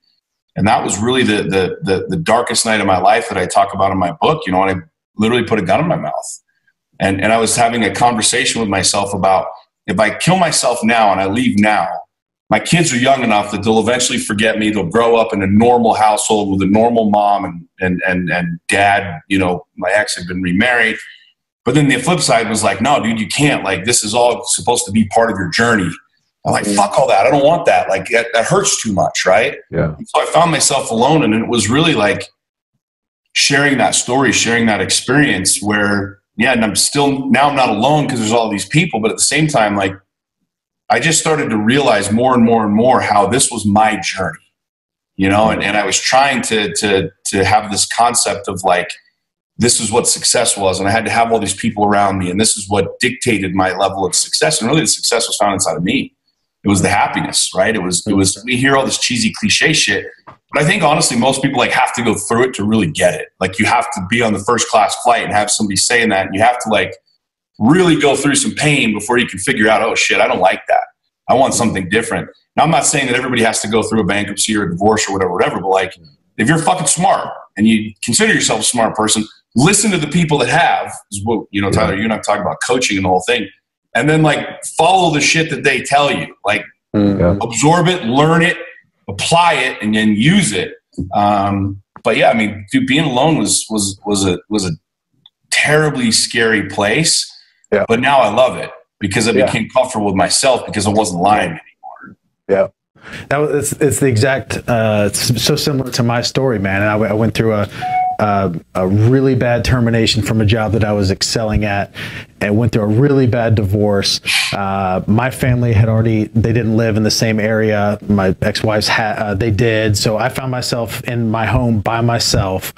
And that was really the darkest night of my life that I talk about in my book, you know, and I literally put a gun in my mouth. And I was having a conversation with myself about, if I kill myself now and I leave now, my kids are young enough that they'll eventually forget me. They'll grow up in a normal household with a normal mom and dad. You know, my ex had been remarried. But then the flip side was like, no, dude, you can't. Like, this is all supposed to be part of your journey. I'm like, fuck all that. I don't want that. Like, that hurts too much, right? Yeah. And so I found myself alone, and it was really like sharing that story, sharing that experience where, yeah, and I'm still, now I'm not alone because there's all these people, but at the same time, like, I just started to realize more and more and more how this was my journey, you know, and I was trying to have this concept of like, this is what success was, and I had to have all these people around me, and this is what dictated my level of success. And really, the success was found inside of me. It was the happiness, right? It was. We hear all this cheesy cliche shit, but I think honestly, most people like have to go through it to really get it. Like, you have to be on the first class flight and have somebody saying that, and you have to like really go through some pain before you can figure out, oh shit, I don't like that. I want something different. Now, I'm not saying that everybody has to go through a bankruptcy or a divorce or whatever, but like, if you're fucking smart and you consider yourself a smart person, listen to the people that have, you know, Tyler, you and I talk about coaching and the whole thing. And then like follow the shit that they tell you, like absorb it, learn it, apply it, and then use it. But yeah, I mean, dude, being alone was a terribly scary place. Yeah. But now I love it because I became comfortable with myself because I wasn't lying anymore. Yeah. That was, it's the exact, it's so similar to my story, man. And I went through a really bad termination from a job that I was excelling at, and went through a really bad divorce. My family had already, they didn't live in the same area. My ex-wife's they did. So I found myself in my home by myself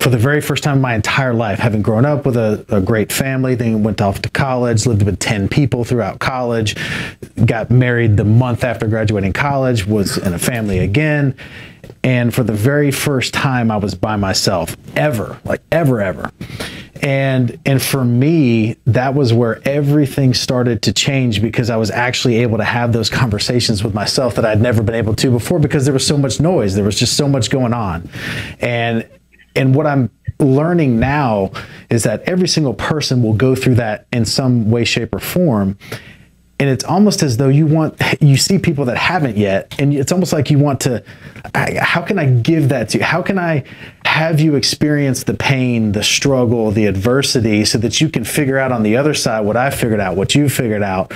for the very first time in my entire life, having grown up with a great family, then went off to college, lived with 10 people throughout college, got married the month after graduating college, was in a family again. And for the very first time, I was by myself ever, like ever. And for me, that was where everything started to change, because I was actually able to have those conversations with myself that I'd never been able to before, because there was so much noise. There was just so much going on. And what I'm learning now is that every single person will go through that in some way, shape, or form. And it's almost as though you see people that haven't yet, and it's almost like you want to, how can I give that to you? How can I have you experience the pain, the struggle, the adversity, so that you can figure out on the other side what I figured out, what you figured out?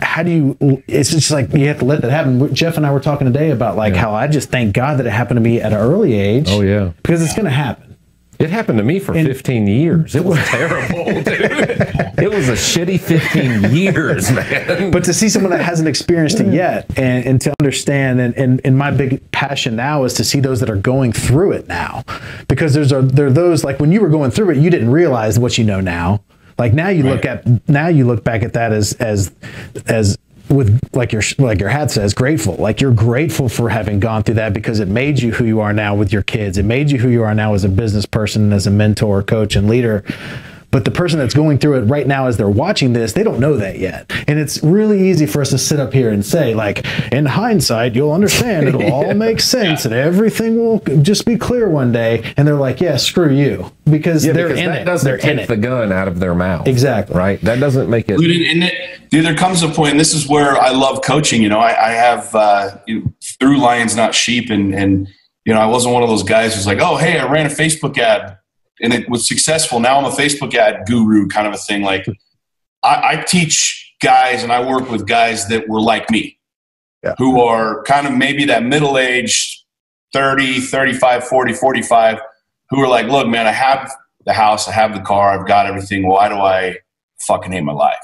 How do you, it's just like you have to let that happen. Jeff and I were talking today about like how I just thank God that it happened to me at an early age. Oh yeah. Because it's going to happen. It happened to me for 15 years. It was terrible, dude. It was a shitty 15 years, man. But to see someone that hasn't experienced it yet, and to understand, and my big passion now is to see those that are going through it now. Because there are those, like when you were going through it, you didn't realize what you know now. Like now you look back at that as with like your hat says, grateful. Like you're grateful for having gone through that, because it made you who you are now with your kids. It made you who you are now as a business person, as a mentor, coach, and leader. But the person that's going through it right now, as they're watching this, they don't know that yet. And it's really easy for us to sit up here and say, like, in hindsight, you'll understand. It'll all make sense, and everything will just be clear one day. And they're like, yeah, screw you. Because they're in it. That doesn't take the gun out of their mouth. Exactly. Right? That doesn't make it. Dude, there comes a point, and this is where I love coaching. You know, I have, through Lions Not Sheep, and you know, I wasn't one of those guys who's like, oh, hey, I ran a Facebook ad and it was successful. Now I'm a Facebook ad guru, kind of a thing. Like I teach guys, and I work with guys that were like me, who are kind of maybe that middle age, 30, 35, 40, 45, who are like, look, man, I have the house, I have the car, I've got everything. Why do I fucking hate my life?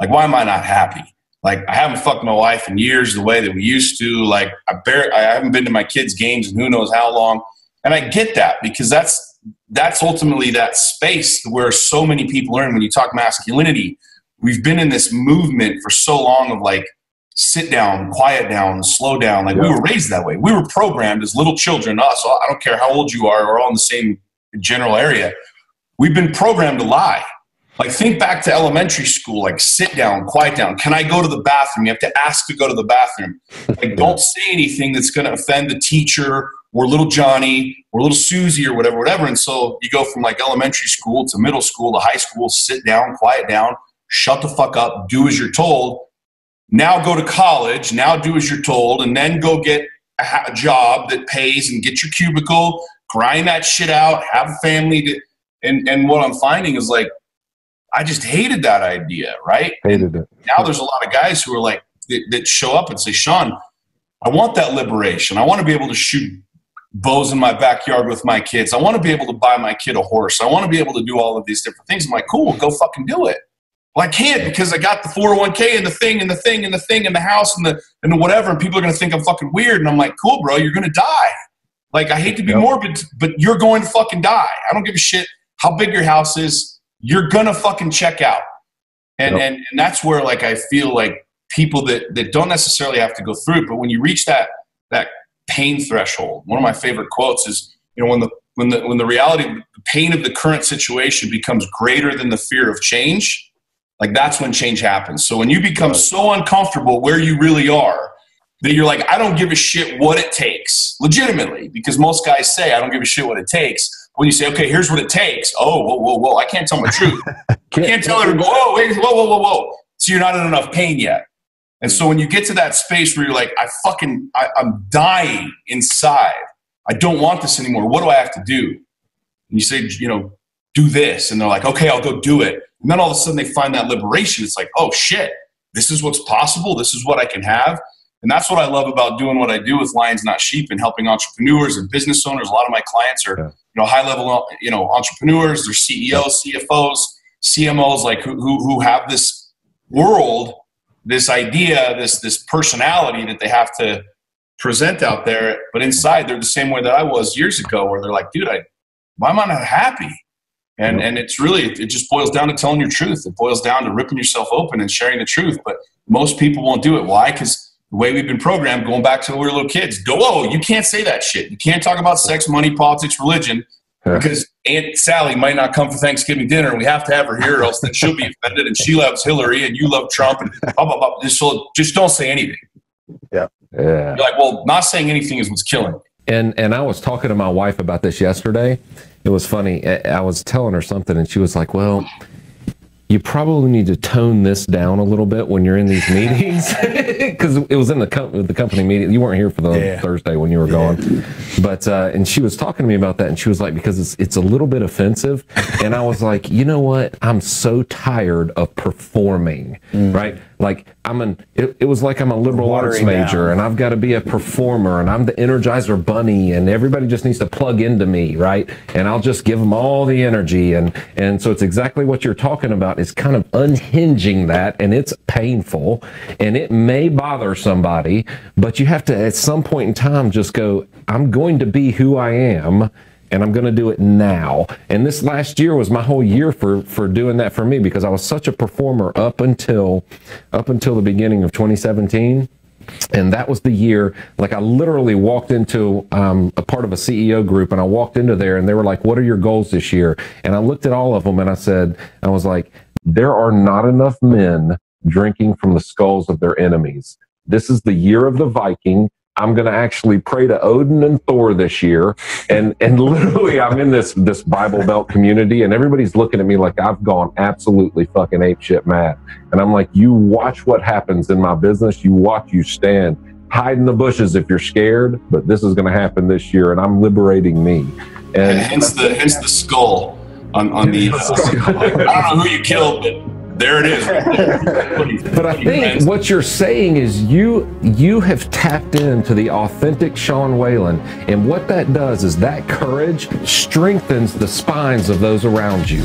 Like, why am I not happy? Like, I haven't fucked my wife in years the way that we used to. Like, I haven't been to my kids' games in who knows how long. And I get that, because that's ultimately that space where so many people are in. When you talk masculinity, we've been in this movement for so long of like, sit down, quiet down, slow down. Like we were raised that way. We were programmed as little children, us, I don't care how old you are, we're all in the same general area. We've been programmed to lie. Like, think back to elementary school, like, sit down, quiet down. Can I go to the bathroom? You have to ask to go to the bathroom. Like, don't say anything that's going to offend the teacher or little Johnny or little Susie or whatever, whatever. And so you go from, like, elementary school to middle school to high school, sit down, quiet down, shut the fuck up, do as you're told. Now go to college, now do as you're told, and then go get a job that pays and get your cubicle, grind that shit out, have a family. And what I'm finding is, like, I just hated that idea, right? Hated it. Now there's a lot of guys who are like, that show up and say, Sean, I want that liberation. I want to be able to shoot bows in my backyard with my kids. I want to be able to buy my kid a horse. I want to be able to do all of these different things. I'm like, cool, go fucking do it. Well, I can't because I got the 401k and the thing and the house and the whatever. And people are going to think I'm fucking weird. And I'm like, cool, bro, you're going to die. Like, I hate to be morbid, but you're going to fucking die. I don't give a shit how big your house is. You're going to fucking check out. And that's where, like, I feel like people that don't necessarily have to go through it, but when you reach that pain threshold, one of my favorite quotes is, you know, when the reality, the pain of the current situation becomes greater than the fear of change, like, that's when change happens. So when you become so uncomfortable where you really are, that you're like, I don't give a shit what it takes, legitimately, because most guys say, I don't give a shit what it takes. When you say, okay, here's what it takes. Oh, whoa, whoa, whoa. I can't tell my truth. I can't tell everybody, oh, wait, whoa, whoa, whoa, whoa. So you're not in enough pain yet. And so when you get to that space where you're like, I'm dying inside. I don't want this anymore. What do I have to do? And you say, you know, do this. And they're like, okay, I'll go do it. And then all of a sudden they find that liberation. It's like, oh shit, this is what's possible. This is what I can have. And that's what I love about doing what I do with Lions Not Sheep and helping entrepreneurs and business owners. A lot of my clients are, you know, high-level, you know, entrepreneurs. They're CEOs, CFOs, CMOs, like who have this world, this idea, this personality that they have to present out there. But inside, they're the same way that I was years ago, where they're like, dude, why am I not happy? And it's really, it just boils down to telling your truth. It boils down to ripping yourself open and sharing the truth. But most people won't do it. Why? Because the way we've been programmed, going back to when we were little kids, whoa, you can't say that shit. You can't talk about sex, money, politics, religion, because Aunt Sally might not come for Thanksgiving dinner, and we have to have her here, or else then she'll be offended, and she loves Hillary, and you love Trump, and blah, blah, blah. Just don't say anything. Yeah. You're like, well, not saying anything is what's killing me. And I was talking to my wife about this yesterday. It was funny. I was telling her something, and she was like, well, you probably need to tone this down a little bit when you're in these meetings, because it was in the company meeting. You weren't here for the Thursday when you were gone, but and she was talking to me about that, and she was like, because it's a little bit offensive, and I was like, you know what? I'm so tired of performing, right? Like it was like I'm a liberal arts major, and I've got to be a performer, and I'm the Energizer Bunny, and everybody just needs to plug into me, right? And I'll just give them all the energy, and so it's exactly what you're talking about. It's kind of unhinging that, and it's painful, and it may bother somebody, but you have to at some point in time just go, I'm going to be who I am, and I'm going to do it now. And this last year was my whole year for doing that for me, because I was such a performer up until the beginning of 2017. And that was the year, like, I literally walked into a part of a CEO group, and I walked into there, and they were like, what are your goals this year? And I looked at all of them, and I was like, there are not enough men drinking from the skulls of their enemies. This is the year of the Viking. I'm going to actually pray to Odin and Thor this year. And literally, I'm in this Bible Belt community, and everybody's looking at me like I've gone absolutely fucking apeshit mad. And I'm like, you watch what happens in my business. You watch, you stand, hide in the bushes if you're scared, but this is going to happen this year, and I'm liberating me. And hence the skull on the, I don't know who you killed, but there it is. But I think what you're saying is you have tapped into the authentic Sean Whalen, and what that does is that courage strengthens the spines of those around you.